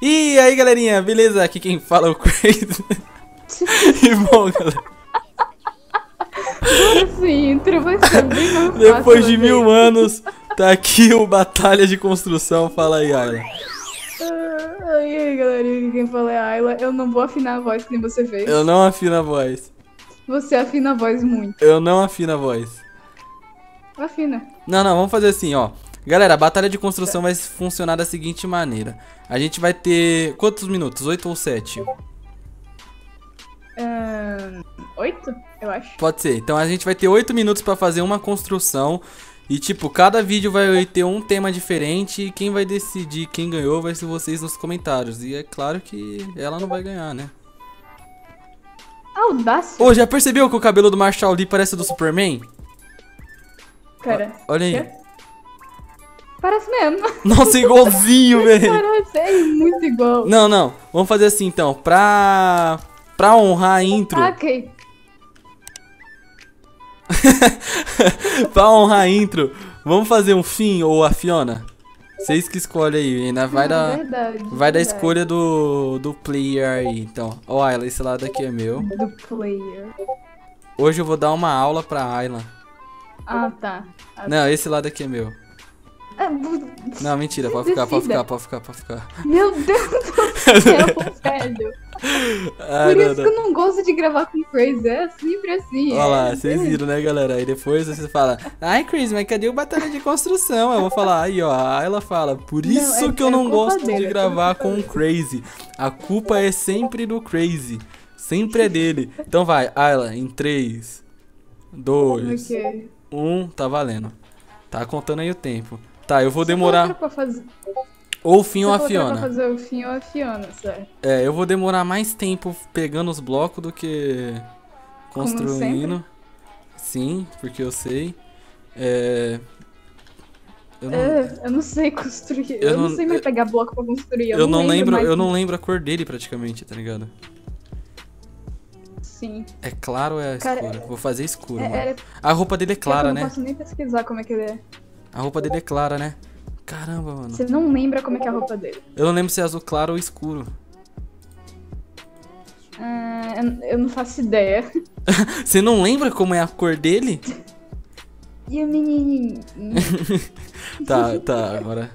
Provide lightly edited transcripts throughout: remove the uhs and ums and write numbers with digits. E aí galerinha, beleza? Aqui quem fala é o Crazy. E bom galera, depois de 1000 anos, tá aqui o Batalha de Construção. Fala aí, Ayla. E aí, galerinha, quem fala é a Ayla. Eu não vou afinar a voz que nem você fez. Eu não afino a voz. Você afina a voz muito. Eu não afino a voz. Afina. Não, não, vamos fazer assim, ó. Galera, a Batalha de Construção vai funcionar da seguinte maneira. A gente vai ter... quantos minutos? 8 ou 7? 8, eu acho. Pode ser. Então a gente vai ter 8 minutos pra fazer uma construção. E tipo, cada vídeo vai ter um tema diferente. E quem vai decidir quem ganhou vai ser vocês nos comentários. E é claro que ela não vai ganhar, né? Audácia. Ô, já percebeu que o cabelo do Marshall Lee parece o do Superman? Cara, olha aí. Que? Parece mesmo. Nossa, igualzinho, velho. Parece, é muito igual. Não, não. Vamos fazer assim então. Pra honrar a intro. Ok. Pra honrar a intro, vamos fazer um Finn ou a Fiona? Vocês que escolhem aí, ainda vai da escolha do player aí. Então, ó, Ayla, esse lado aqui é meu. Do player. Hoje eu vou dar uma aula pra Ayla. Ah, tá. Não, esse lado aqui é meu. Não, mentira, pode ficar, pode ficar, pode ficar, pode ficar. Meu Deus do céu, velho. Ai, por não, isso não. Que eu não gosto de gravar com o Crazy, é sempre assim. Olha lá, vocês viram, né, galera? Aí depois vocês falam, ai, Crazy, mas cadê o Batalha de Construção? Eu vou falar, aí, ó, aí ela fala, por isso não, que eu não gosto de gravar com o Crazy. A culpa é sempre do Crazy, sempre é dele. Então vai, Ayla, em 3, 2, okay. 1, tá valendo. Tá contando aí o tempo. Tá, eu vou demorar... Ou o Finn ou a Fiona. Pra fazer o Finn ou a Fiona, certo? É, eu vou demorar mais tempo pegando os blocos do que construindo. Sim, porque eu sei. Eu não sei construir. Eu não sei mais pegar bloco pra construir. Eu não lembro a cor dele praticamente, tá ligado? Sim. É claro ou é escuro? Vou fazer escuro, mano. A roupa dele é clara, né? Eu não posso nem pesquisar como é que ele é. A roupa dele é clara, né? Caramba, mano. Você não lembra como é que é a roupa dele? Eu não lembro se é azul claro ou escuro. Eu não faço ideia. Você não lembra como é a cor dele? E o menininho? Tá, agora...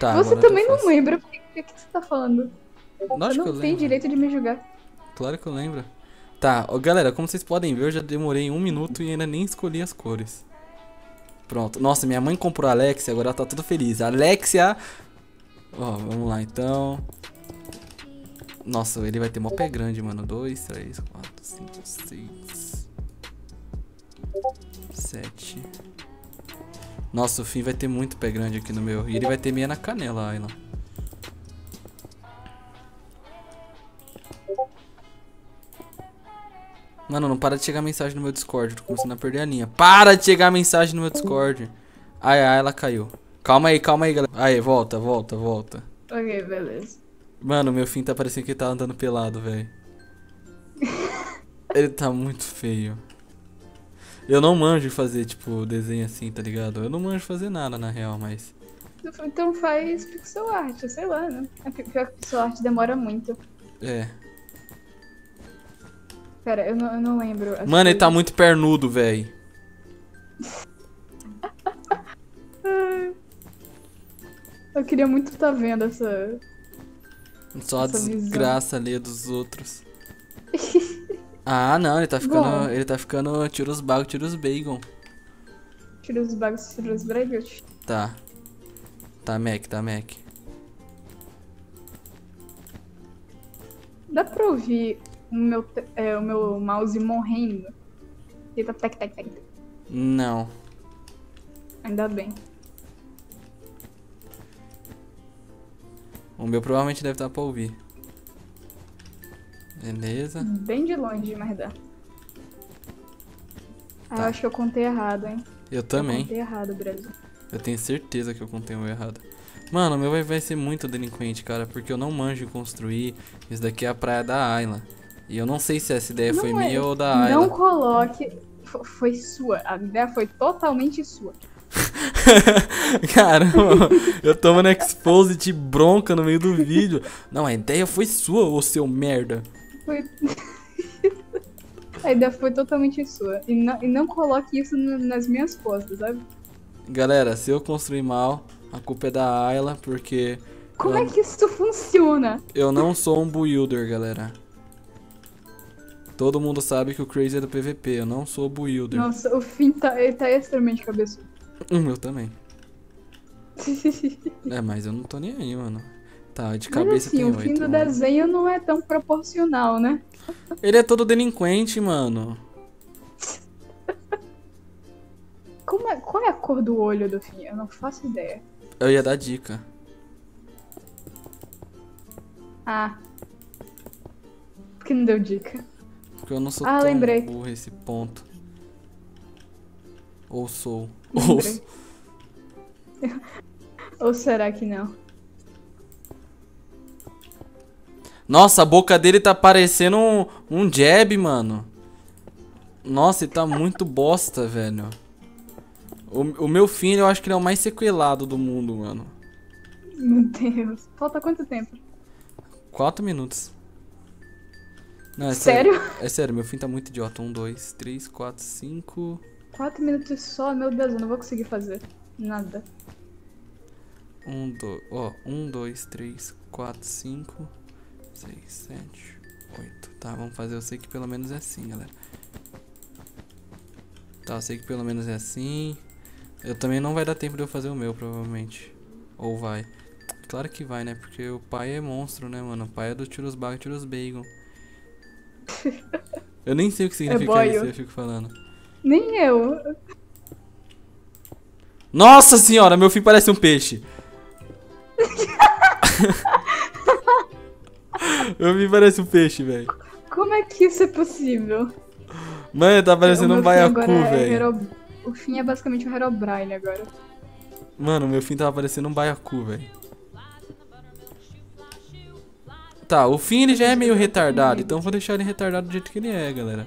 Tá, você agora também não lembra o que você tá falando. Lógico, eu não tenho direito de me julgar. Claro que eu lembro. Tá, ó, galera, como vocês podem ver, eu já demorei 1 minuto e ainda nem escolhi as cores. Pronto. Nossa, minha mãe comprou a Alexia, agora ela tá toda feliz. Alexia! Ó, vamos lá, então. Nossa, ele vai ter mó pé grande, mano. 2, 3, 4, 5, 6, 7. Nossa, o Finn vai ter muito pé grande aqui no meu. E ele vai ter meia na canela, Ayla. Mano, não para de chegar mensagem no meu Discord. Tô começando a perder a linha. Para de chegar mensagem no meu Discord. Ai, ela caiu. Calma aí, galera. Aí, volta. Ok, beleza. Mano, meu Finn tá parecendo que ele tá andando pelado, velho. Ele tá muito feio. Eu não manjo fazer, tipo, desenho assim, tá ligado? Eu não manjo fazer nada, na real, mas... Então faz pixel art, sei lá, né? Pior que pixel art demora muito. É. Pera, eu não lembro. Mano, coisas... ele tá muito pernudo, velho. Eu queria muito tá vendo essa... Só essa a desgraça visão ali dos outros. Ah, não, ele tá ficando... Bom. Ele tá ficando... Tira os bagos, tira os bacon. Tira os bagos, tira os bregues. Tá. Tá, Mac. Dá pra ouvir... O meu mouse morrendo. Ele tá tec. Não. Ainda bem. O meu provavelmente deve estar pra ouvir. Beleza. Bem de longe, mas dá. Tá. Ah, eu acho que eu contei errado, hein. Eu também. Eu contei errado, Brasil. Eu tenho certeza que eu contei o errado. Mano, meu vai ser muito delinquente, cara, porque eu não manjo construir. Isso daqui é a praia da Island. E eu não sei se essa ideia foi minha ou da Island. Não coloque... Foi sua. A ideia foi totalmente sua. Caramba, eu tomo no expose de bronca no meio do vídeo. Não, a ideia foi sua, ô seu merda. Foi... A ideia foi totalmente sua. E não coloque isso nas minhas costas, sabe? Galera, se eu construir mal, a culpa é da Ayla, porque... Como é que isso funciona? Eu não sou um builder, galera. Todo mundo sabe que o Crazy é do PVP, eu não sou builder. Nossa, o Finn ele tá extremamente cabeçudo. Eu também. É, mas eu não tô nem aí, mano. Tá, de cabeça assim, tem 8. O fim do desenho não é tão proporcional, né? Ele é todo delinquente, mano. Qual é a cor do olho do Finn? Eu não faço ideia. Eu ia dar dica. Ah. Por que não deu dica? Porque eu não sou tão burro esse ponto. Ou sou. Ou será que não? Nossa, a boca dele tá parecendo um jab, mano. Nossa, ele tá muito bosta, velho. O meu filho, eu acho que ele é o mais sequelado do mundo, mano. Meu Deus. Falta quanto tempo? 4 minutos. Não, é sério? É sério, meu filho tá muito idiota. 1, 2, 3, 4, 5... 4 minutos só, meu Deus, eu não vou conseguir fazer nada. 1, 2, 3, 4, 5, 6, 7, 8. Tá, vamos fazer, eu sei que pelo menos é assim, galera. Tá, eu sei que pelo menos é assim. Eu também não vai dar tempo de eu fazer o meu, provavelmente. Ou vai. Claro que vai, né? Porque o pai é monstro, né, mano? O pai é do tira os bagos, tira os bacon. Eu nem sei o que significa isso, eu fico falando. Nem eu. Nossa senhora, meu filho parece um peixe. Meu filho parece um peixe, velho. Como é que isso é possível? Mano, tá parecendo um baiacu, velho. O Finn é basicamente o Herobrine agora. Mano, meu Finn tava parecendo um baiacu, velho. Tá, o Finn ele já é meio retardado, então vou deixar ele retardado do jeito que ele é, galera.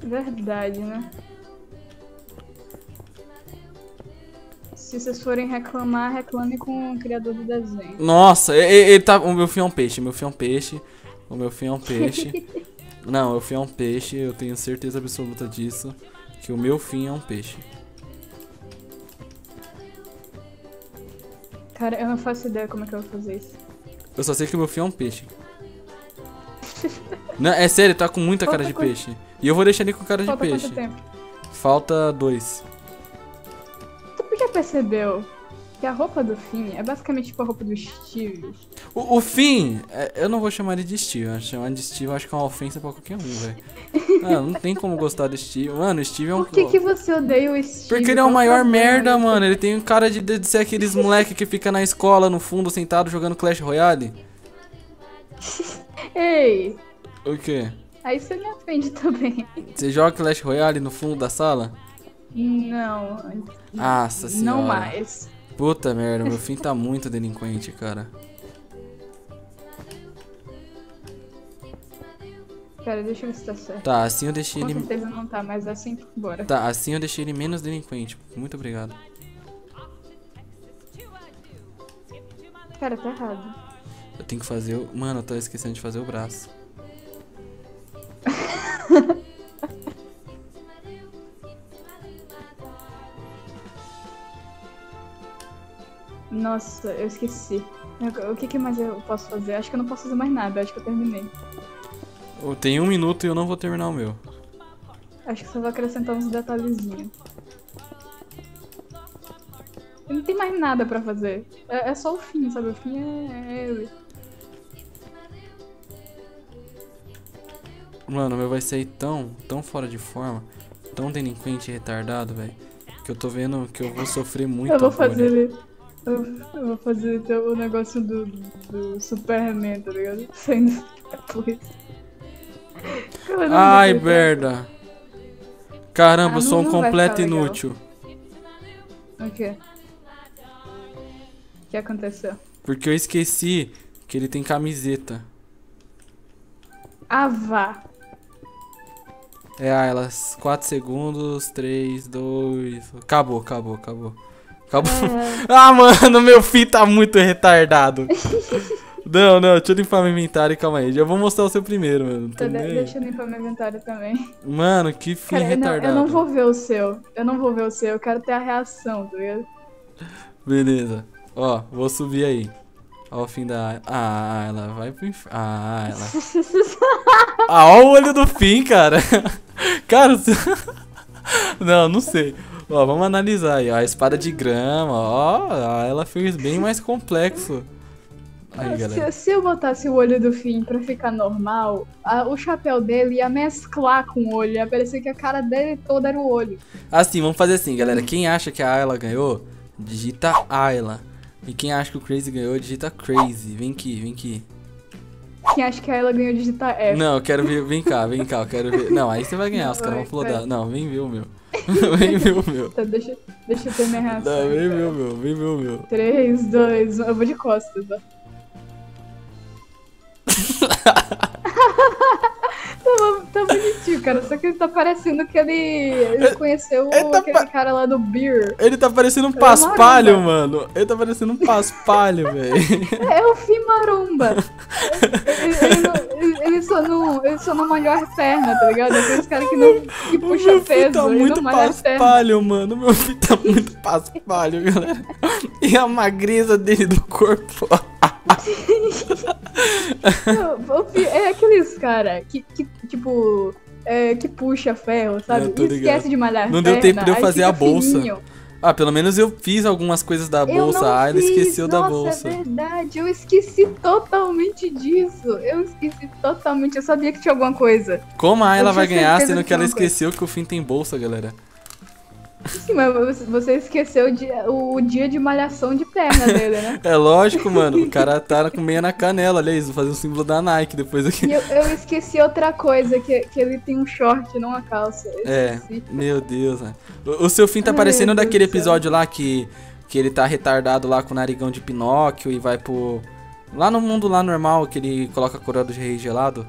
Verdade, né? Se vocês forem reclamar, reclame com o criador do desenho. Nossa, ele tá... O meu filho é um peixe, meu filho é um peixe. O meu filho é um peixe. Não, meu filho é um peixe, eu tenho certeza absoluta disso. Que o meu filho é um peixe. Cara, eu não faço ideia como é que eu vou fazer isso. Eu só sei que o meu filho é um peixe. Não, é sério, tá com muita cara de peixe. E eu vou deixar ele com cara de peixe. Falta quanto tempo? Falta 2. Tu já percebeu que a roupa do Finn é basicamente tipo a roupa do Steve? O Finn, eu não vou chamar ele de Steve. Chamar de Steve eu acho que é uma ofensa pra qualquer um, velho. Ah, não tem como gostar do Steve. Mano, o Steve é um... Por que você odeia o Steve? Porque ele é o maior merda, mano. Ele tem um cara de ser aqueles moleque que fica na escola, no fundo, sentado, jogando Clash Royale. Ei! O quê? Aí você me ofende também. Você joga Clash Royale no fundo da sala? Não. Nossa senhora. Não mais. Puta merda, meu Finn tá muito delinquente, cara. Cara, deixa eu ver se tá certo. Tá, assim eu deixei ele... Com certeza não tá, mas assim, bora. Tá, assim eu deixei ele menos delinquente. Muito obrigado. Cara, tá errado. Eu tenho que fazer o... Mano, eu tô esquecendo de fazer o braço. Nossa, eu esqueci. O que mais eu posso fazer? Acho que eu não posso fazer mais nada, acho que eu terminei. Eu tenho 1 minuto e eu não vou terminar o meu. Acho que só vou acrescentar uns detalhezinhos. Não tem mais nada pra fazer. É só o Finn, sabe? O Finn é ele. Mano, o meu vai sair tão fora de forma, tão delinquente e retardado, velho, que eu tô vendo que eu vou sofrer muito. Eu vou fazer o negócio do Superman, tá ligado? Saindo depois. Ai, merda. Caramba, eu sou um completo inútil. Legal. O quê? O que aconteceu? Porque eu esqueci que ele tem camiseta. Ah, vá. É, elas. 4 segundos, 3, 2... Acabou, acabou, acabou. Acabou. É. Ah, mano, meu filho tá muito retardado. Não, não, deixa eu limpar meu inventário, calma aí. Já vou mostrar o seu primeiro, mano. Deixa eu limpar meu inventário também. Mano, que filho retardado. Não, eu não vou ver o seu. Eu não vou ver o seu, eu quero ter a reação, tá ligado? Beleza. Ó, vou subir aí. Ó o fim da... Ah, ela vai pro inferno. Ah, ela... Ah, ó o olho do fim, cara. Cara... Não, não sei. Ó, vamos analisar aí. Ó, a espada de grama, ó. Ela fez bem mais complexo. Aí, galera. Se eu botasse o olho do Finn pra ficar normal, o chapéu dele ia mesclar com o olho. Ia parecer que a cara dele toda era o olho. Assim, vamos fazer assim, galera. Quem acha que a Ayla ganhou, digita Ayla. E quem acha que o Crazy ganhou, digita Crazy. Vem aqui, vem aqui. Quem acha que a Ayla ganhou, digita F. Não, eu quero ver. Vem cá, eu quero ver. Não, aí você vai ganhar, os caras vão flodar. Não, vem ver o meu. Vem ver o meu. Tá, deixa eu ter minha reação. Tá, vem ver o meu, vem ver o meu. 3, 2, 1. Eu vou de costas, ó. Tá bonitinho, cara. Só que ele tá parecendo que ele conheceu aquele cara lá do Beer. Ele tá parecendo um paspalho, mano. Ele tá parecendo um paspalho, velho. É o Fimarumba. Ele só não malhou as pernas, tá ligado? Aqueles caras que puxa peso. Tá muito paspalho, mano. Meu filho tá muito paspalho, galera. E a magreza dele do corpo. É aqueles cara que puxa ferro, sabe? E esquece de malhar. Não deu tempo de eu fazer a bolsa. Ah, pelo menos eu fiz algumas coisas da bolsa. Ah, ele esqueceu da bolsa. É verdade, eu esqueci totalmente disso. Eu esqueci totalmente. Eu sabia que tinha alguma coisa. Como a Ayla vai ganhar, sendo que ela esqueceu que o Finn tem bolsa, galera? Sim, mas você esqueceu o dia de malhação de perna dele, né? É lógico, mano. O cara tá com meia na canela, olha isso. Fazer um símbolo da Nike depois aqui. E eu esqueci outra coisa, que ele tem um short, não uma calça. Meu Deus, né? O seu Finn tá parecendo daquele episódio lá que ele tá retardado lá com o narigão de Pinóquio e vai pro... Lá no mundo lá normal, que ele coloca a coroa do rei gelado.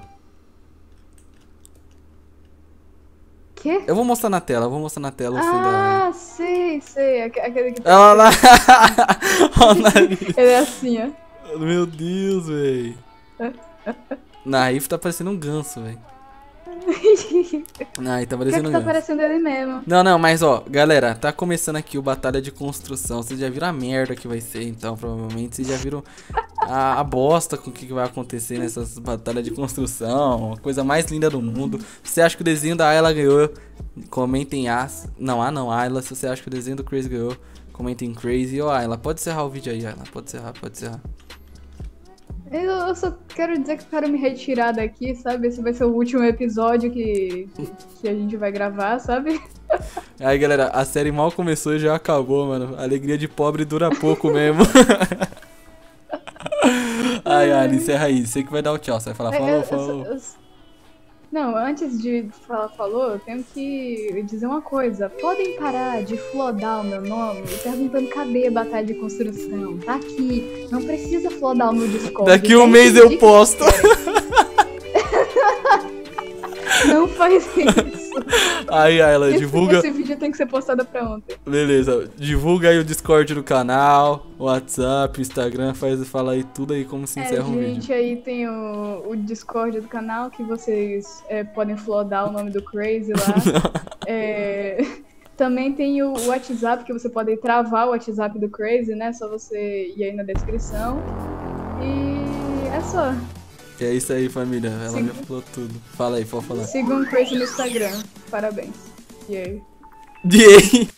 Que? Eu vou mostrar na tela, eu vou mostrar na tela o fim da... Ah, sei, sei. Aquele que... Olha lá. Olha o nariz. Ele é assim, ó. Meu Deus, véi. Naif tá parecendo um ganso, véi. Naif tá parecendo um ganso. Tá parecendo ele mesmo. Não, não, mas ó, galera, tá começando aqui o Batalha de Construção. Vocês já viram a merda que vai ser, então, provavelmente. Vocês já viram a bosta com o que vai acontecer nessas batalhas de construção. A coisa mais linda do mundo. Se você acha que o desenho da Ayla ganhou, comentem as... Não, ah não, Ayla. Se você acha que o desenho do Crazy ganhou, comentem Crazy. Ó, Ayla, pode encerrar o vídeo aí, Ayla. Pode encerrar, pode encerrar. Eu só quero dizer que eu quero me retirar daqui, sabe? Esse vai ser o último episódio que a gente vai gravar, sabe? Aí, galera, a série mal começou e já acabou, mano. A alegria de pobre dura pouco mesmo. Ai, Ari, encerra aí. Você que vai dar o tchau. Você vai falar falou, falou. Não, antes de falar falou, eu tenho que dizer uma coisa. Podem parar de flodar o meu nome e perguntando cadê a Batalha de Construção. Tá aqui. Não precisa flodar o meu Discord. Daqui um mês eu posto. Não faz isso. Aí, Ayla, divulga. Esse vídeo tem que ser postado pra ontem. Beleza, divulga aí o Discord do canal, WhatsApp, Instagram, fala aí tudo aí como se encerra o vídeo. Gente, aí tem o Discord do canal que vocês podem flodar o nome do Crazy lá. Também tem o WhatsApp que você pode travar o WhatsApp do Crazy, né? Só você ir aí na descrição. E é só. E é isso aí, família. Ela me falou tudo. Fala aí, pode falar. Sigam o Crazy no Instagram. Parabéns. Yay. Yay!